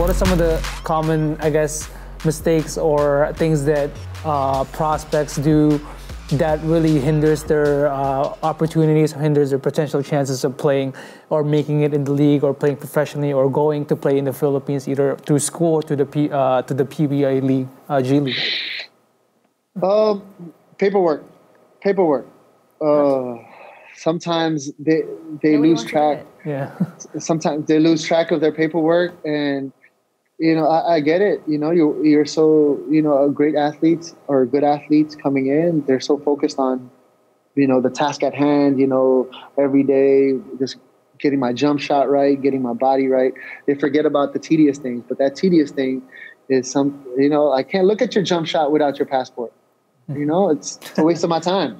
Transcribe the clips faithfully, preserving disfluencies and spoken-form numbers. What are some of the common, I guess, mistakes or things that uh, prospects do that really hinders their uh, opportunities, or hinders their potential chances of playing or making it in the league or playing professionally or going to play in the Philippines, either through school or to the, P, uh, to the P B A league, uh, G League? Uh, paperwork. Paperwork. Uh, sometimes they they no, lose track. Yeah. Sometimes they lose track of their paperwork, and you know, I, I get it. You know, you you're so you know a great athlete or good athletes coming in, they're so focused on, you know, the task at hand. You know, every day just getting my jump shot right, getting my body right. They forget about the tedious things, but that tedious thing is some. You know, I can't look at your jump shot without your passport. You know, it's, it's a waste of my time.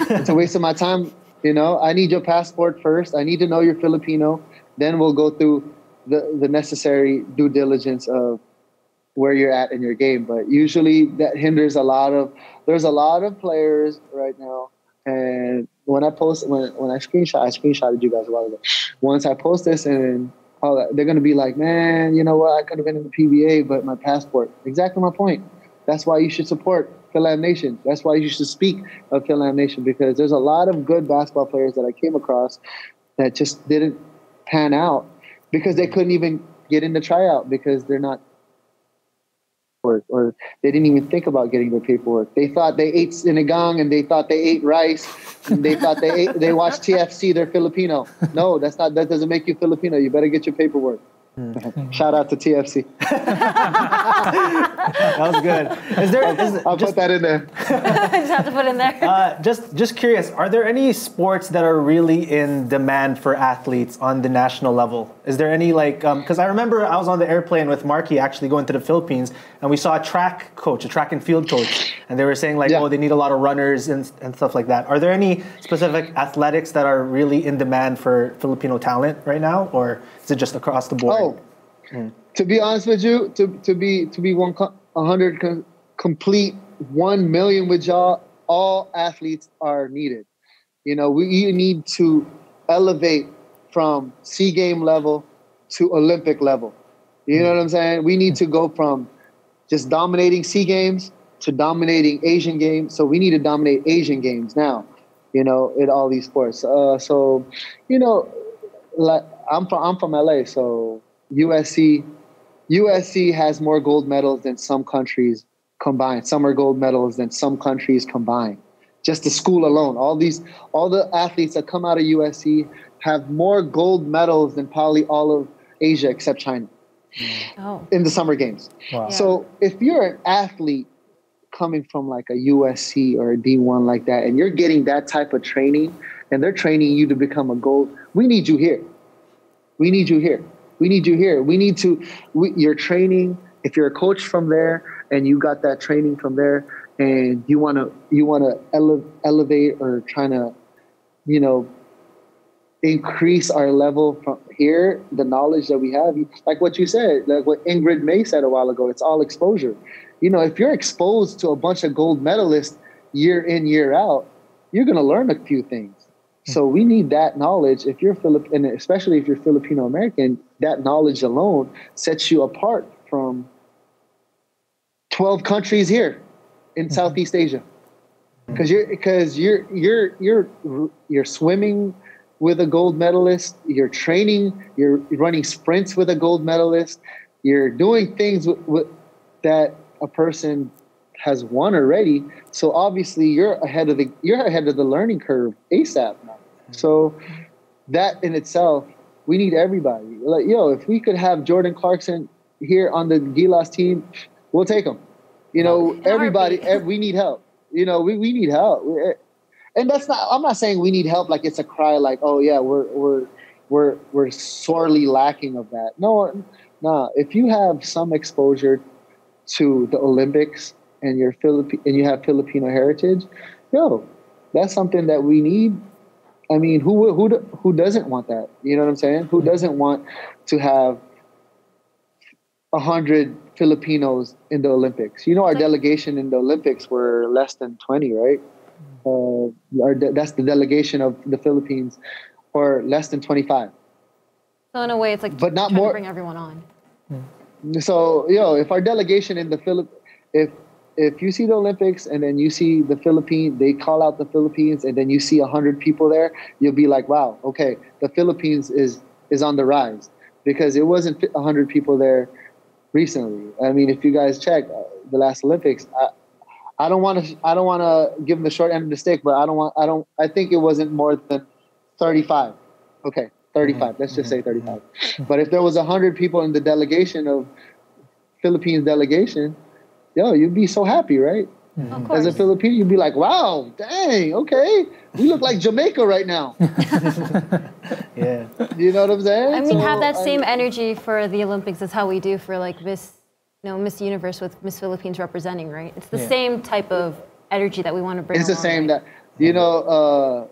It's a waste of my time. You know, I need your passport first. I need to know you're Filipino. Then we'll go through the, the necessary due diligence of where you're at in your game. But usually that hinders a lot of, there's a lot of players right now. And when I post, when, when I screenshot, I screenshotted you guys a while ago. Once I post this and all that, they're going to be like, man, you know what? I could have been in the P B A, but my passport. Exactly my point. That's why you should support FilAm Nation. That's why you should speak of FilAm Nation, because there's a lot of good basketball players that I came across that just didn't pan out because they couldn't even get in the tryout because they're not or, or they didn't even think about getting their paperwork. They thought they ate sinigang and they thought they ate rice and they thought they ate, they watched T F C, they're Filipino. No, that's not, that doesn't make you Filipino. You better get your paperwork. Shout out to T F C. That was good. Is there? Is, I'll just, put that in there. Just have to put in there. Uh, just, just curious. Are there any sports that are really in demand for athletes on the national level? Is there any like? Because um, I remember I was on the airplane with Marky actually going to the Philippines, and we saw a track coach, a track and field coach, and they were saying like, yeah. oh, they need a lot of runners and and stuff like that. Are there any specific athletics that are really in demand for Filipino talent right now, or is it just across the board? Oh. Oh, mm. To be honest with you, to to be to be one hundred com complete one million with y'all, all athletes are needed. You know, we you need to elevate from SEA Game level to Olympic level. You mm. know what I'm saying? We need to go from just dominating SEA Games to dominating Asian Games. So we need to dominate Asian Games now. You know, in all these sports. Uh, so, you know, like I'm from I'm from L A, so. U S C U S C has more gold medals than some countries combined. Some are gold medals than some countries combined. Just the school alone. All these, all the athletes that come out of U S C have more gold medals than probably all of Asia except China. Oh. In the summer games. Wow. Yeah. So if you're an athlete coming from like a U S C or a D one like that, and you're getting that type of training, and they're training you to become a gold, we need you here. We need you here. We need you here. We need to, we, your training, if you're a coach from there and you got that training from there and you want to you want to ele elevate or trying to, you know, increase our level from here, the knowledge that we have, like what you said, like what Ingrid May said a while ago, it's all exposure. You know, if you're exposed to a bunch of gold medalists year in, year out, you're going to learn a few things. So we need that knowledge. If you're Filip, and especially if you're Filipino American, that knowledge alone sets you apart from twelve countries here in mm-hmm. Southeast Asia, because you're because you're you're you're you're swimming with a gold medalist, you're training, you're running sprints with a gold medalist, you're doing things with, with that a person has won already, so obviously you're ahead of the you're ahead of the learning curve ASAP now. Mm-hmm. So that in itself, we need everybody. Like yo, if we could have Jordan Clarkson here on the Gilas team, we'll take him. You know, oh, everybody. Every, we need help. You know, we we need help. We're, and that's not. I'm not saying we need help like it's a cry like oh yeah we're we're we're we're sorely lacking of that. No, no. Nah, if you have some exposure to the Olympics, and you're Philippi and you have Filipino heritage, yo, that's something that we need. I mean, who who who doesn't want that? You know what I'm saying? Who doesn't want to have a hundred Filipinos in the Olympics? You know, our delegation in the Olympics were less than twenty, right? Uh, our de that's the delegation of the Philippines, or less than twenty-five. So in a way, it's like but not more, to bring everyone on. So, you know, if our delegation in the Philip, if if you see the Olympics and then you see the Philippines, they call out the Philippines, and then you see one hundred people there, you'll be like, wow, okay, the Philippines is, is on the rise, because it wasn't one hundred people there recently. I mean, if you guys check the last Olympics, I, I don't want to I don't want to give them the short end of the stick, but I don't want I don't I think it wasn't more than thirty-five. Okay, thirty-five. Let's just say thirty-five. But if there was one hundred people in the delegation of Philippines delegation, yo, you'd be so happy, right? Mm-hmm. As a Filipino, you'd be like, wow, dang, okay. We look like Jamaica right now. Yeah. You know what I'm saying? I mean, so, have that same I, energy for the Olympics as how we do for like Miss, you know, Miss Universe with Miss Philippines representing, right? It's the yeah. same type of energy that we want to bring. It's along, the same right? that you know, uh,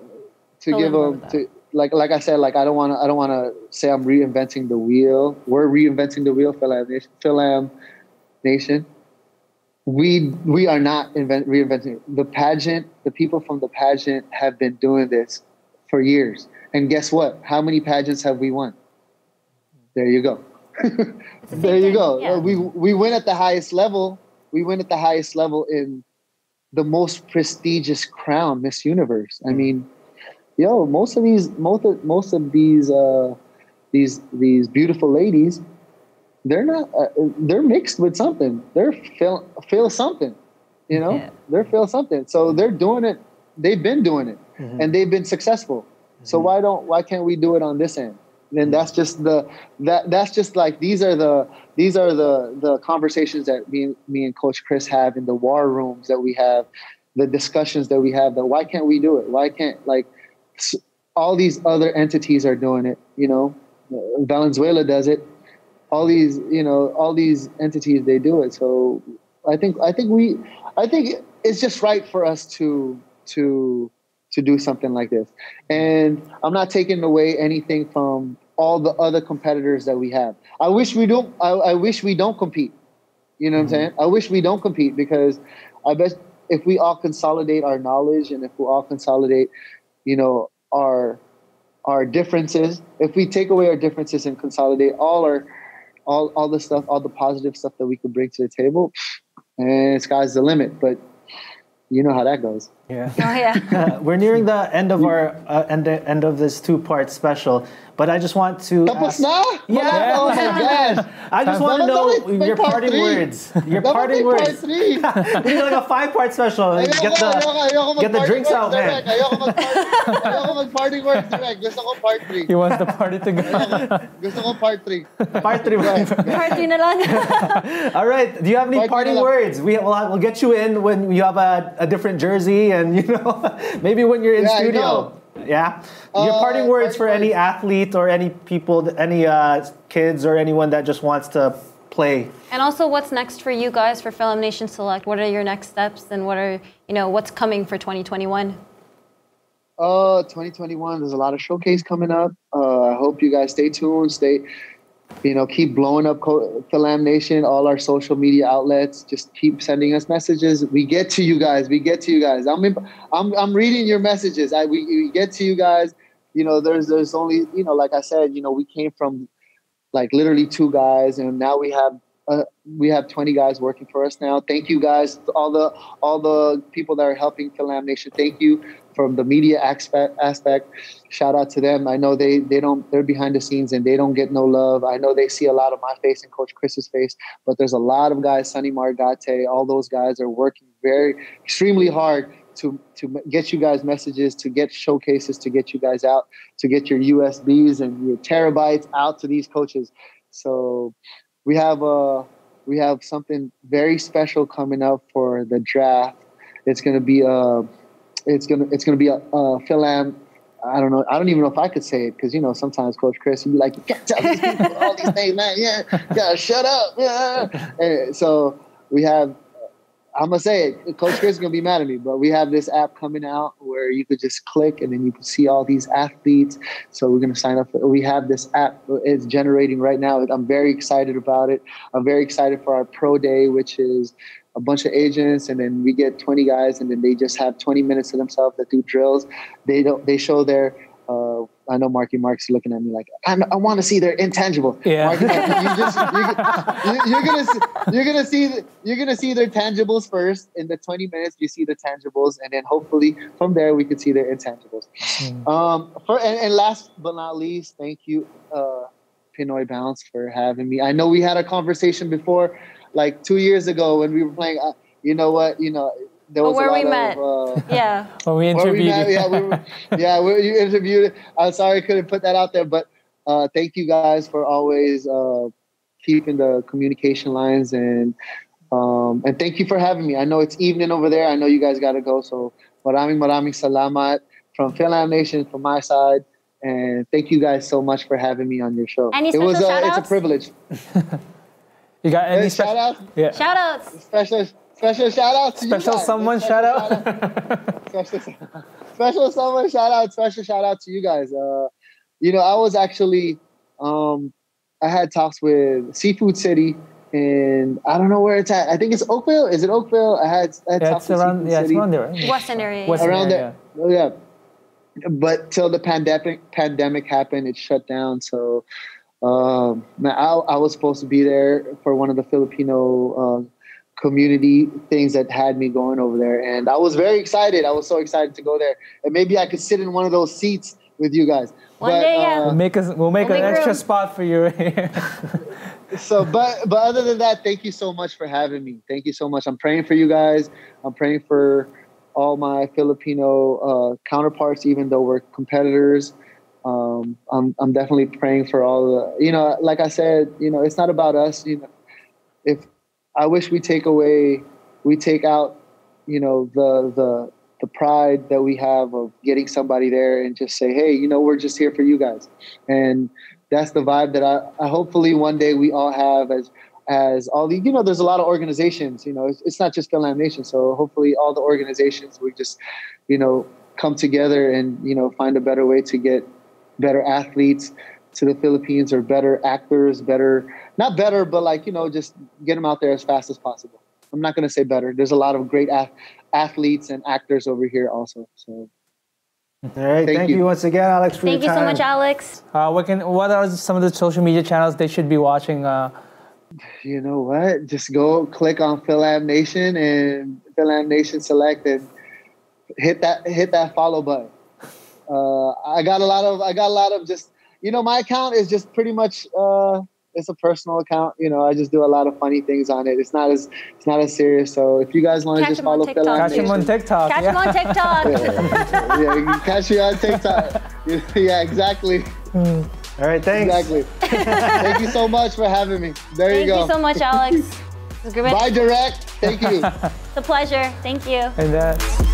to totally give them to like like I said, like I don't wanna I don't wanna say I'm reinventing the wheel. We're reinventing the wheel, FilAm Nation. FilAm Nation. We we are not invent, reinventing the pageant. The people from the pageant have been doing this for years. And guess what? How many pageants have we won? There you go. There you go. Yeah. We we win at the highest level. We win at the highest level in the most prestigious crown, Miss Universe. I mean, yo, most of these most of, most of these uh, these these beautiful ladies, they're not. Uh, they're mixed with something. They're feel feel something, you know. Yeah. They're feel something. So they're doing it. They've been doing it, mm-hmm. and they've been successful. Mm-hmm. So why don't why can't we do it on this end? And that's just the that that's just like these are the these are the the conversations that me me and Coach Chris have in the war rooms that we have, the discussions that we have. That why can't we do it? Why can't like all these other entities are doing it? You know, Venezuela does it. All these, you know, all these entities, they do it. So I think, I think we, I think it's just right for us to, to, to do something like this. And I'm not taking away anything from all the other competitors that we have. I wish we don't, I, I wish we don't compete. You know what mm-hmm. I'm saying? I wish we don't compete, because I bet if we all consolidate our knowledge, and if we all consolidate, you know, our, our differences, if we take away our differences and consolidate all our, All, all the stuff, all the positive stuff that we could bring to the table, and sky's the limit. But you know how that goes. Yeah. Oh yeah. Uh, we're nearing the end of our uh, end end of this two part special, but I just want to. Tapos ask, na? Yeah. Oh my gosh. I just want to know your parting words. Your parting words. We need like a five part special. Ayoko, get the ayoko, get the drinks out, direct. Man. Ayoko mag parting words direct. Gusto ko part three. He wants the party to go. Gusto ko part three. Part three. Part three na lang. All right. Do you have any parting words? We will we'll get you in when you have a a different jersey. And, you know, maybe when you're in yeah, studio. Yeah. Uh, Your parting words for any athlete or any people, any uh, kids or anyone that just wants to play. And also, what's next for you guys for FilAm Nation Select? What are your next steps, and what are, you know, what's coming for twenty twenty-one? Uh, twenty twenty-one, there's a lot of showcase coming up. Uh, I hope you guys stay tuned. Stay, you know, keep blowing up FilAm Nation, all our social media outlets. Just keep sending us messages. We get to you guys. We get to you guys. I'm imp I'm I'm reading your messages. I we, we get to you guys. You know, there's there's only, you know, like I said, you know, we came from like literally two guys, and now we have uh, we have twenty guys working for us now. Thank you guys, all the all the people that are helping FilAm Nation. Thank you. From the media aspect, aspect, shout out to them. I know they they don't they're behind the scenes and they don't get no love. I know they see a lot of my face and Coach Chris's face, but there's a lot of guys. Sonny Margate, all those guys are working very extremely hard to to get you guys messages, to get showcases, to get you guys out, to get your U S Bs and your terabytes out to these coaches. So we have a we have something very special coming up for the draft. It's going to be a It's gonna it's gonna be a, a FilAm. I don't know. I don't even know if I could say it, because, you know, sometimes Coach Chris would be like, "You can't tell these people all these things, man. Yeah, gotta shut up." Yeah. And so we have. I'm gonna say it. Coach Chris is gonna be mad at me, but we have this app coming out where you could just click and then you can see all these athletes. So we're gonna sign up. For, we have this app. It's generating right now. I'm very excited about it. I'm very excited for our pro day, which is a bunch of agents, and then we get twenty guys, and then they just have twenty minutes to themselves that do drills. They don't. They show their. Uh, I know Marky Mark's looking at me like, I'm, I want to see their intangible. Yeah. Marky Mark, you just, you, you're gonna you're gonna see you're gonna see their tangibles first. In the twenty minutes, you see the tangibles, and then hopefully from there we could see their intangibles. Mm. Um, for and, and last but not least, thank you, uh, Pinoy Bounce, for having me. I know we had a conversation before, like two years ago when we were playing. Uh, you know what? You know. There was oh, where we of, met, uh, yeah. Well, we interviewed. We met, yeah, we were, yeah, we, you interviewed. I'm sorry I couldn't put that out there, but uh, thank you guys for always uh, keeping the communication lines, and um, and thank you for having me. I know it's evening over there. I know you guys got to go, so maraming maraming salamat from FilAm Nation from my side, and thank you guys so much for having me on your show. Any special it was a, shout-outs? It's a privilege. You got any special shout-outs? Yeah. Shout-outs. Special. Special shout out to special you guys. Someone special shout, shout out. special, special someone shout out. Special shout out to you guys. Uh, you know, I was actually, um, I had talks with Seafood City, and I don't know where it's at. I think it's Oakville. Is it Oakville? I had, I had yeah, talks with around, Seafood yeah, City. Yeah, it's around there. Right? Weston area. Western around area. There. Oh, yeah. But till the pandemic pandemic happened, it shut down. So, um, man, I, I was supposed to be there for one of the Filipino. Uh, community things that had me going over there, and I was very excited. I was so excited to go there, and maybe I could sit in one of those seats with you guys. One but, day, yeah. Uh, we'll make us. We'll make we'll an make extra room. Spot for you. So, but but other than that, thank you so much for having me. Thank you so much. I'm praying for you guys. I'm praying for all my Filipino uh, counterparts, even though we're competitors. Um, I'm I'm definitely praying for all the. You know, like I said, you know, it's not about us. You know, if I wish we take away, we take out, you know, the the the pride that we have of getting somebody there, and just say, hey, you know, we're just here for you guys, and that's the vibe that I, I hopefully one day we all have as as all the, you know, there's a lot of organizations, you know, it's, it's not just FilAm Nation, so hopefully all the organizations we just, you know, come together and, you know, find a better way to get better athletes to the Philippines, or better actors, better, not better, but like, you know, just get them out there as fast as possible. I'm not going to say better. There's a lot of great ath athletes and actors over here also. So, all right. Thank, thank you. you once again, Alex, for thank your time. Thank you so much, Alex. Uh, what, can, what are some of the social media channels they should be watching? Uh... You know what? Just go click on FilAm Nation and FilAm Nation Select, and hit that, hit that follow button. Uh, I got a lot of, I got a lot of just, you know, my account is just pretty much, uh, it's a personal account. You know, I just do a lot of funny things on it. It's not as, it's not as serious. So if you guys want to just follow FilAm Nation. Catch him on TikTok. Catch him on TikTok. Yeah, yeah, you can catch me on TikTok. Yeah, exactly. Mm. All right, thanks. Exactly. Thank you so much for having me. There you go. Thank you so much, Alex. Bye, Direct. Thank you. It's a pleasure. Thank you. And that.